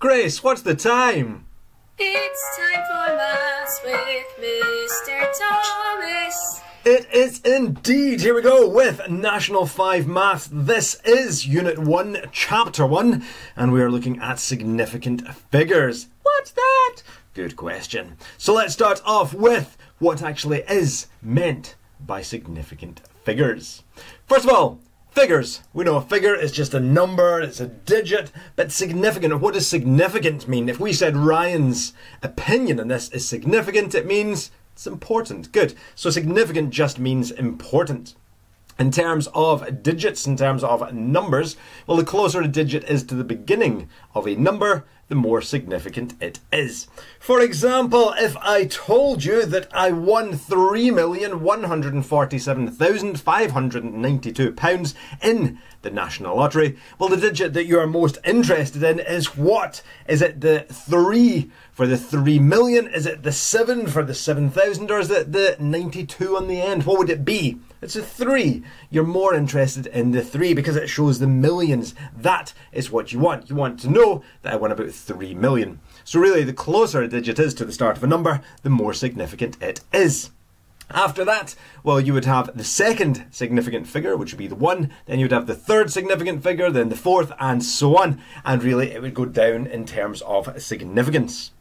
Grace, what's the time? It's time for Maths with Mr. Thomas. It is indeed. Here we go with National 5 Maths. This is Unit 1, Chapter 1, and we are looking at significant figures. What's that? Good question. So let's start off with what actually is meant by significant figures. First of all, figures. We know a figure is just a number, it's a digit, but significant. What does significant mean? If we said Ryan's opinion on this is significant, it means it's important. Good. So significant just means important. In terms of digits, in terms of numbers, well, the closer a digit is to the beginning of a number, the more significant it is. For example, if I told you that I won £3,147,592 in the National Lottery, well, the digit that you are most interested in is what? Is it the 3 for the 3 million? Is it the 7 for the 7,000? Or is it the 92 on the end? What would it be? It's a 3. You're more interested in the 3 because it shows the millions. That is what you want. You want to know that I won about 3 million. So really, the closer a digit is to the start of a number, the more significant it is. After that, well, you would have the second significant figure, which would be the 1. Then you would have the third significant figure, then the fourth, and so on. And really, it would go down in terms of significance.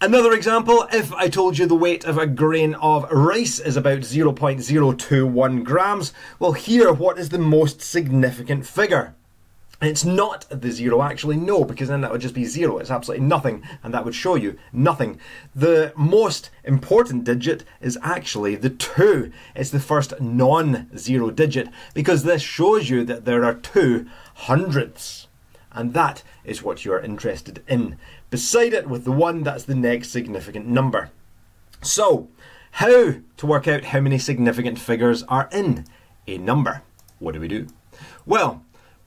Another example, if I told you the weight of a grain of rice is about 0.021 grams, well here, what is the most significant figure? It's not the 0 actually, no, because then that would just be 0. It's absolutely nothing, and that would show you nothing. The most important digit is actually the 2. It's the first non-zero digit, because this shows you that there are 2 hundredths. And that is what you're interested in. Beside it with the 1, that's the next significant number. So, how to work out how many significant figures are in a number? What do we do? Well,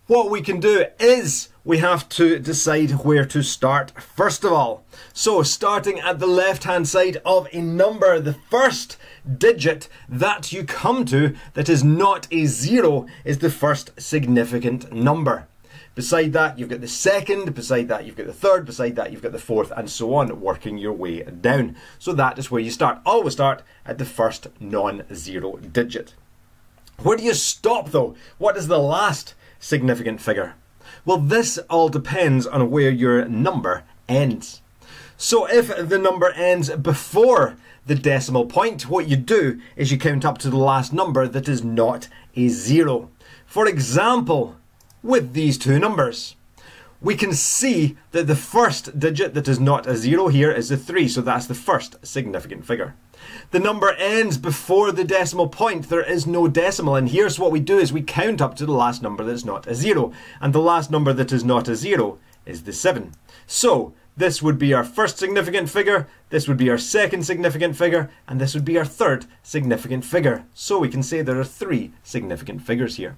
what we can do is we have to decide where to start first of all. So, starting at the left-hand side of a number, the first digit that you come to that is not a 0 is the first significant number. Beside that, you've got the second, beside that, you've got the third, beside that, you've got the fourth, and so on, working your way down. So that is where you start. Always start at the first non-zero digit. Where do you stop, though? What is the last significant figure? Well, this all depends on where your number ends. So if the number ends before the decimal point, what you do is you count up to the last number that is not a 0. For example, with these 2 numbers, we can see that the first digit that is not a 0 here is a 3, so that's the first significant figure. The number ends before the decimal point. There is no decimal in here, so what we do is we count up to the last number that is not a 0, and the last number that is not a 0 is the 7. So this would be our first significant figure, this would be our second significant figure, and this would be our third significant figure. So we can say there are 3 significant figures here.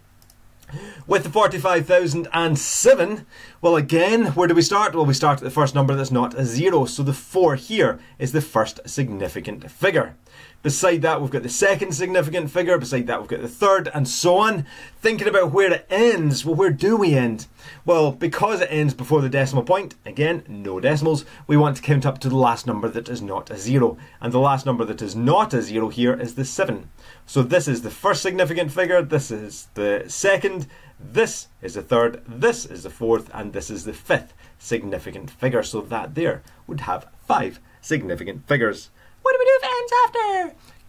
With the 45,007, well again, where do we start? Well, we start at the first number that's not a 0, so the 4 here is the first significant figure. Beside that, we've got the second significant figure, beside that we've got the third, and so on. Thinking about where it ends, well, where do we end? Well, because it ends before the decimal point, again, no decimals, we want to count up to the last number that is not a 0. And the last number that is not a 0 here is the 7. So this is the first significant figure, this is the second, this is the third, this is the fourth, and this is the fifth significant figure. So that there would have 5 significant figures. What do we do if it ends after?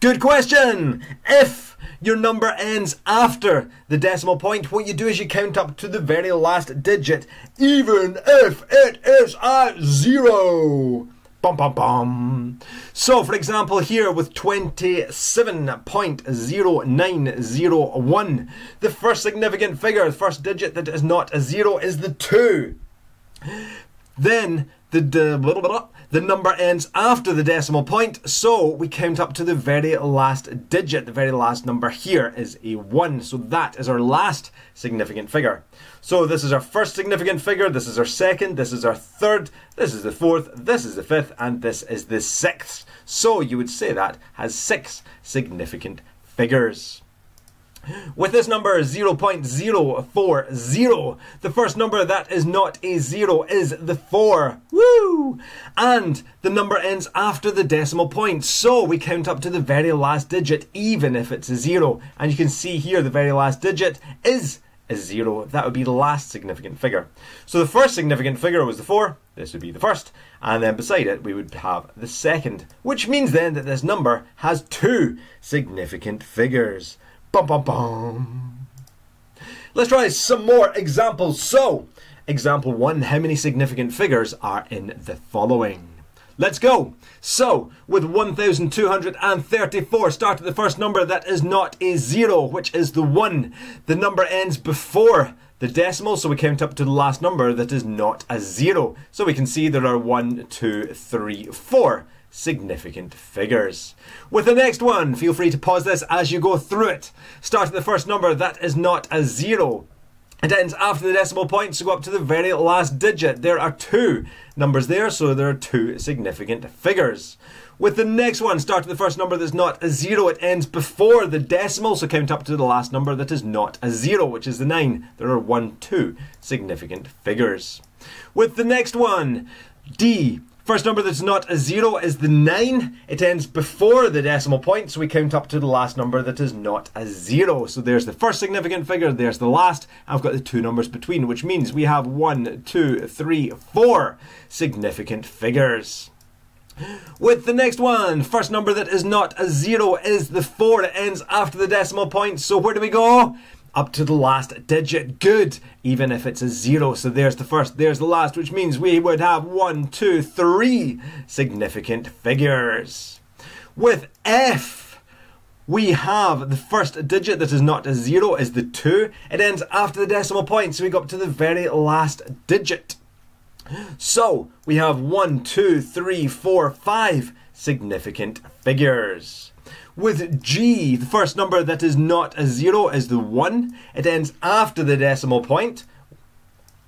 Good question! If your number ends after the decimal point, what you do is you count up to the very last digit, even if it is a 0. Bum, bum, bum. So, for example, here with 27.0901, the first significant figure, the first digit that is not a 0 is the 2. Then the number ends after the decimal point, so we count up to the very last digit. The very last number here is a 1, so that is our last significant figure. So this is our first significant figure, this is our second, this is our third, this is the fourth, this is the fifth, and this is the sixth. So you would say that has 6 significant figures. With this number 0.040, the first number that is not a zero is the 4. Woo! And the number ends after the decimal point, so we count up to the very last digit, even if it's a 0. And you can see here the very last digit is a 0. That would be the last significant figure. So the first significant figure was the 4. This would be the first. And then beside it, we would have the second, which means then that this number has 2 significant figures. Bum, bum, bum. Let's try some more examples. So, example 1, how many significant figures are in the following? Let's go. So, with 1,234, start at the first number that is not a 0, which is the 1. The number ends before the decimal, so we count up to the last number that is not a 0. So we can see there are 1, 2, 3, 4 significant figures. With the next one, feel free to pause this as you go through it. Start at the first number that is not a 0. It ends after the decimal point, so go up to the very last digit. There are 2 numbers there, so there are 2 significant figures. With the next one, start at the first number that's not a 0. It ends before the decimal, so count up to the last number that is not a 0, which is the 9. There are 2 significant figures. With the next one, D. First number that's not a 0 is the 9. It ends before the decimal point, so we count up to the last number that is not a 0. So there's the first significant figure, there's the last. I've got the 2 numbers between, which means we have 1, 2, 3, 4 significant figures. With the next one, first number that is not a 0 is the 4. It ends after the decimal point, so where do we go? Up to the last digit, good, even if it's a 0. So there's the first, there's the last, which means we would have 1, 2, 3 significant figures. With F, we have the first digit that is not a 0 is the 2. It ends after the decimal point, so we go up to the very last digit. So we have 1, 2, 3, 4, 5 significant figures. With G, the first number that is not a 0 is the 1. It ends after the decimal point,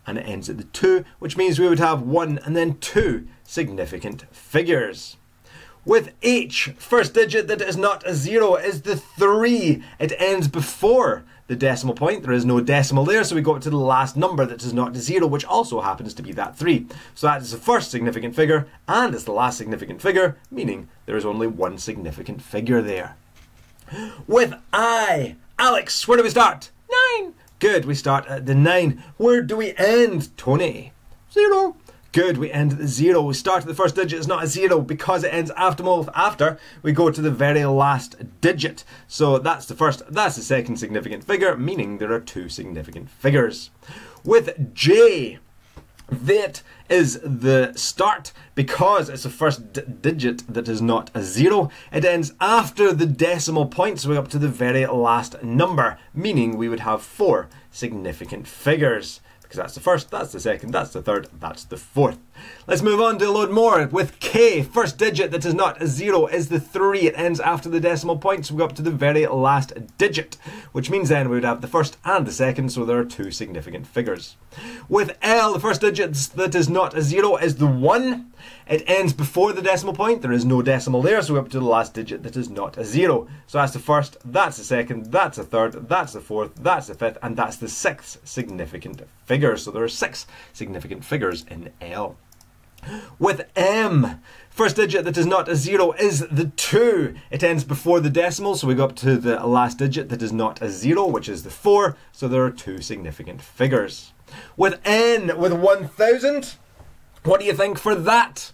and it ends at the 2, which means we would have 1 and then 2 significant figures. With H, first digit that is not a 0 is the 3. It ends before the decimal point. There is no decimal there, so we go up to the last number that is not a 0, which also happens to be that 3. So that is the first significant figure, and it's the last significant figure, meaning there is only 1 significant figure there. With I, Alex, where do we start? 9. Good, we start at the 9. Where do we end, Tony? 0. Good, we end at the 0. We start at the first digit, it's not a 0 because it ends after we go to the very last digit. So that's the first, that's the second significant figure, meaning there are 2 significant figures. With J, that is the start because it's the first digit that is not a 0. It ends after the decimal point, so we're up to the very last number, meaning we would have 4 significant figures. That's the first, that's the second, that's the third, that's the fourth. Let's move on to a load more. With K, first digit that is not a 0 is the 3. It ends after the decimal point, so we go up to the very last digit, which means then we would have the first and the second, so there are 2 significant figures. With L, the first digit that is not a 0 is the 1. It ends before the decimal point, there is no decimal there, so we're up to the last digit that is not a 0. So that's the first, that's the second, that's the third, that's the fourth, that's the fifth, and that's the 6th significant figure. So there are 6 significant figures in L. With M, first digit that is not a 0 is the 2. It ends before the decimal, so we go up to the last digit that is not a 0, which is the 4, so there are 2 significant figures. With N, with 1,000, what do you think for that?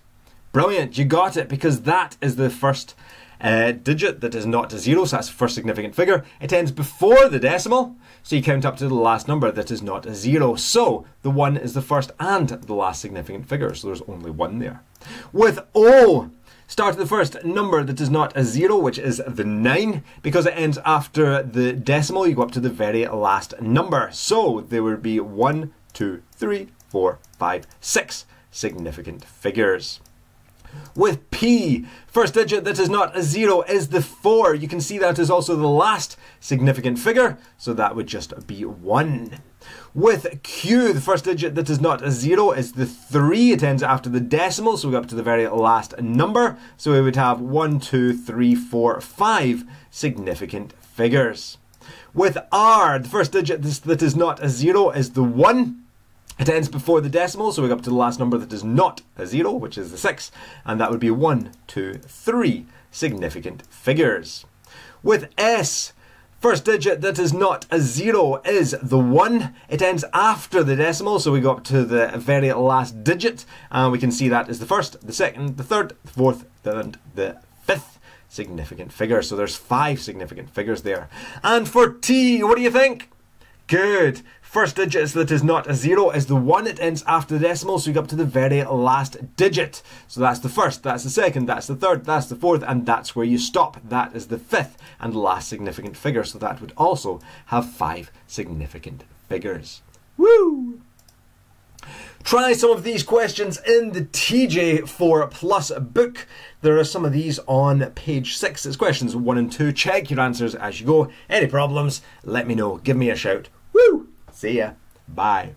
Brilliant, you got it, because that is the first digit that is not a 0, so that's the first significant figure. It ends before the decimal, so you count up to the last number that is not a 0. So the 1 is the first and the last significant figure, so there's only 1 there. With O, start at the first number that is not a 0, which is the 9. Because it ends after the decimal, you go up to the very last number. So there would be 1, 2, 3, 4, 5, 6 significant figures. With P, first digit that is not a 0 is the 4. You can see that is also the last significant figure, so that would just be 1. With Q, the first digit that is not a 0 is the 3. It ends after the decimal, so we go up to the very last number. So we would have 1, 2, 3, 4, 5 significant figures. With R, the first digit that is not a zero is the 1. It ends before the decimal, so we go up to the last number that is not a zero, which is the 6, and that would be 1, 2, 3 significant figures. With S, first digit that is not a zero is the 1. It ends after the decimal, so we go up to the very last digit, and we can see that is the 1st, the 2nd, the 3rd, the 4th, and the 5th significant figure. So there's 5 significant figures there. And for T, what do you think? Good. First digit that is not a zero is the 1. It ends after the decimal, so you go up to the very last digit. So that's the 1st, that's the 2nd, that's the 3rd, that's the 4th, and that's where you stop. That is the 5th and last significant figure. So that would also have 5 significant figures. Woo! Try some of these questions in the TJ4+ book. There are some of these on page 6. It's questions 1 and 2. Check your answers as you go. Any problems, let me know. Give me a shout. Woo! See ya. Bye.